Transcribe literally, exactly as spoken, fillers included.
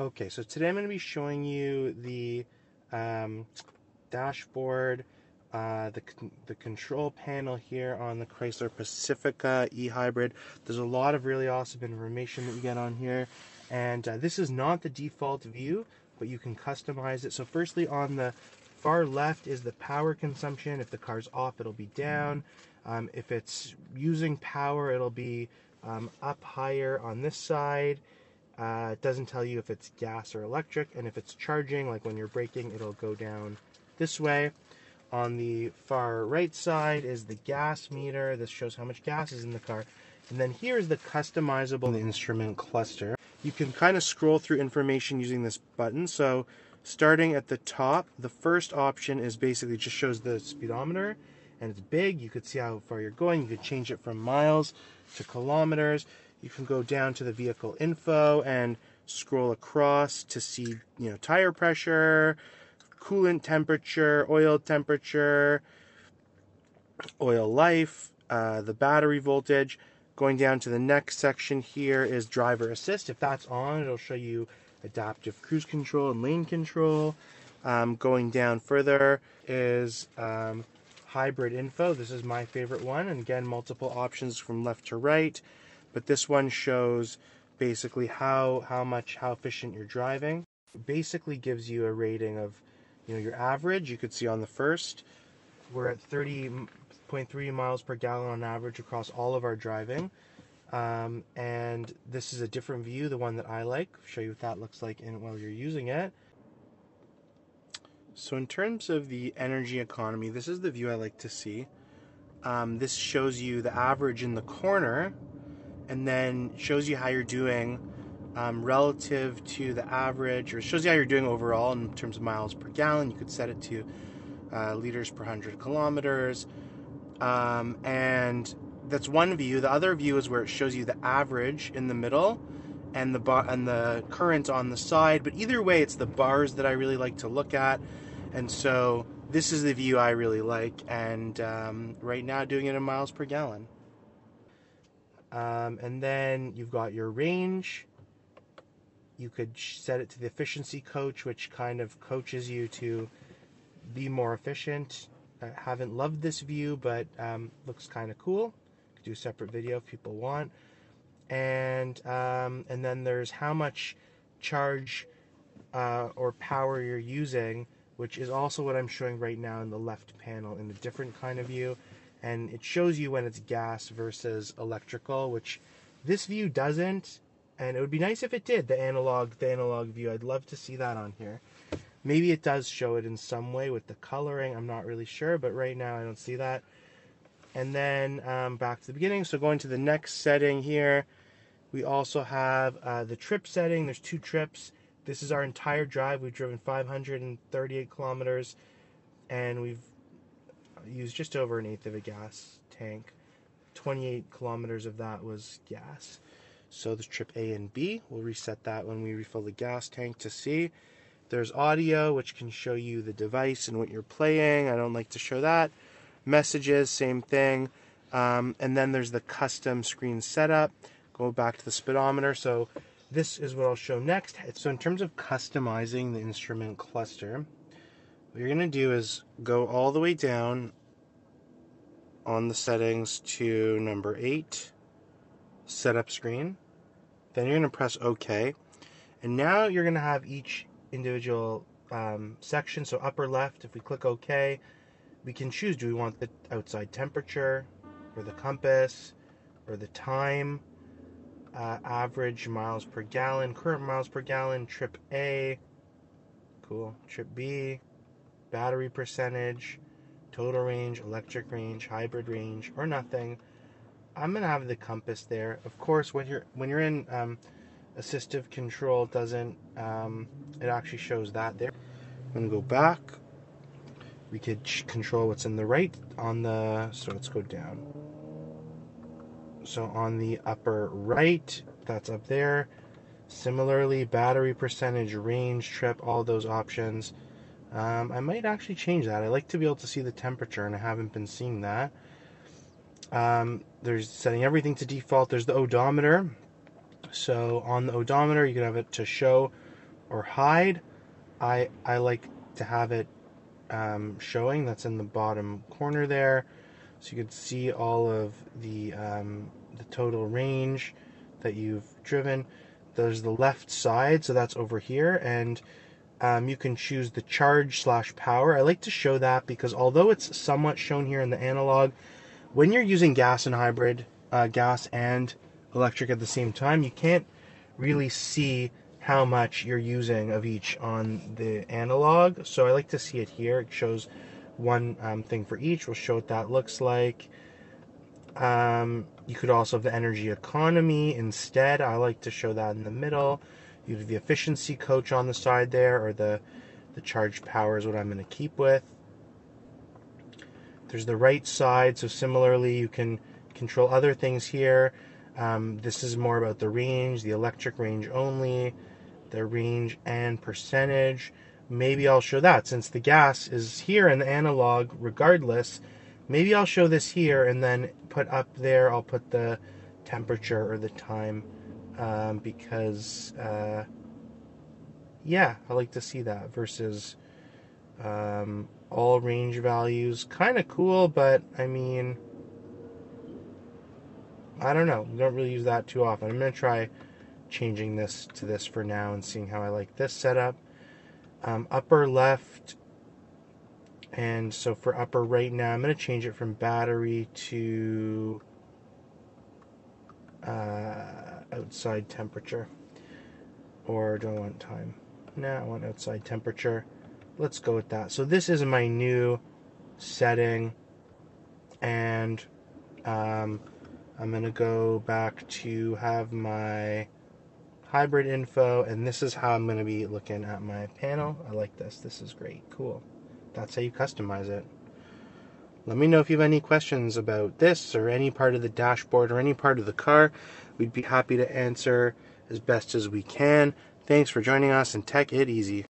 Okay, so today I'm going to be showing you the um, dashboard, uh, the, the control panel here on the Chrysler Pacifica E-Hybrid. There's a lot of really awesome information that you get on here, and uh, this is not the default view, but you can customize it. So firstly, on the far left is the power consumption. If the car's off, it'll be down. Um, if it's using power, it'll be um, up higher on this side. Uh, it doesn't tell you if it's gas or electric, and if it's charging, like when you're braking, it'll go down this way. On the far right side is the gas meter. This shows how much gas is in the car. And then here is the customizable instrument cluster. You can kind of scroll through information using this button. So starting at the top, the first option is basically just shows the speedometer, and it's big. You could see how far you're going. You could change it from miles to kilometers. You can go down to the vehicle info and scroll across to see, you know, tire pressure, coolant temperature, oil temperature, oil life, uh, the battery voltage. Going down to the next section here is driver assist. If that's on, it'll show you adaptive cruise control and lane control. Um, going down further is um, hybrid info. This is my favorite one. And again, multiple options from left to right. But this one shows basically how how much how efficient you're driving. It basically gives you a rating of, you know, your average. You could see on the first, we're at thirty point three miles per gallon on average across all of our driving. Um, and this is a different view, the one that I like. I'll show you what that looks like in, while you're using it. So in terms of the energy economy, this is the view I like to see. Um, this shows you the average in the corner, and then shows you how you're doing um, relative to the average, or shows you how you're doing overall in terms of miles per gallon. You could set it to uh, liters per one hundred kilometers. Um, and that's one view. The other view is where it shows you the average in the middle and the, and the current on the side. But either way, it's the bars that I really like to look at. And so this is the view I really like. And um, right now doing it in miles per gallon. Um, and then you've got your range. You could set it to the efficiency coach, which kind of coaches you to be more efficient. I haven't loved this view, but um, looks kind of cool. Could do a separate video if people want. And um, and then there's how much charge uh, or power you're using, which is also what I'm showing right now in the left panel in a different kind of view. And it shows you when it's gas versus electrical, which this view doesn't. And it would be nice if it did, the analog, the analog view. I'd love to see that on here. Maybe it does show it in some way with the coloring. I'm not really sure, but right now I don't see that. And then um, back to the beginning. So going to the next setting here, we also have uh, the trip setting. There's two trips. This is our entire drive. We've driven five hundred thirty-eight kilometers, and we've use just over an eighth of a gas tank. twenty-eight kilometers of that was gas. So this trip A and B, we'll reset that when we refill the gas tank to C. There's audio, which can show you the device and what you're playing. I don't like to show that. Messages, same thing. Um, and then there's the custom screen setup. Go back to the speedometer. So this is what I'll show next. So in terms of customizing the instrument cluster, what you're going to do is go all the way down on the settings to number eight, setup screen. Then you're going to press OK. And now you're going to have each individual um, section. So upper left, if we click OK, we can choose, do we want the outside temperature or the compass or the time, uh, average miles per gallon, current miles per gallon, trip A, cool, trip B, battery percentage, total range, electric range, hybrid range, or nothing. I'm gonna have the compass there. Of course, when you're when you're in um, assistive control, doesn't um, it actually shows that there? I'm gonna go back. We could control what's in the right on the. So let's go down. So on the upper right, that's up there. Similarly, battery percentage, range, trip, all those options. Um, I might actually change that. I like to be able to see the temperature, and I haven't been seeing that. Um, there's setting everything to default. There's the odometer. So on the odometer, you can have it to show or hide, I I like to have it um, showing. That's in the bottom corner there, so you could see all of the um, the total range that you've driven. There's the left side, so that's over here, and um, you can choose the charge slash power. I like to show that because although it's somewhat shown here in the analog, when you're using gas and hybrid, uh, gas and electric at the same time, you can't really see how much you're using of each on the analog. So I like to see it here. It shows one um, thing for each. We'll show what that looks like. Um, you could also have the energy economy instead. I like to show that in the middle. You have the efficiency coach on the side there, or the, the charge power is what I'm going to keep with. There's the right side, so similarly you can control other things here. Um, this is more about the range, the electric range only, the range and percentage. Maybe I'll show that, since the gas is here in the analog regardless. Maybe I'll show this here, and then put up there, I'll put the temperature or the time, um, because, uh, yeah, I like to see that versus um, all range values. Kind of cool, but, I mean, I don't know. I don't really use that too often. I'm going to try changing this to this for now and seeing how I like this setup. Um, upper left... And so for upper right now, I'm going to change it from battery to uh, outside temperature. Or do I want time? No, I want outside temperature. Let's go with that. So this is my new setting. And um, I'm going to go back to have my hybrid info. And this is how I'm going to be looking at my panel. I like this. This is great. Cool. That's how you customize it. Let me know if you have any questions about this or any part of the dashboard or any part of the car. We'd be happy to answer as best as we can. Thanks for joining us, and tech it easy.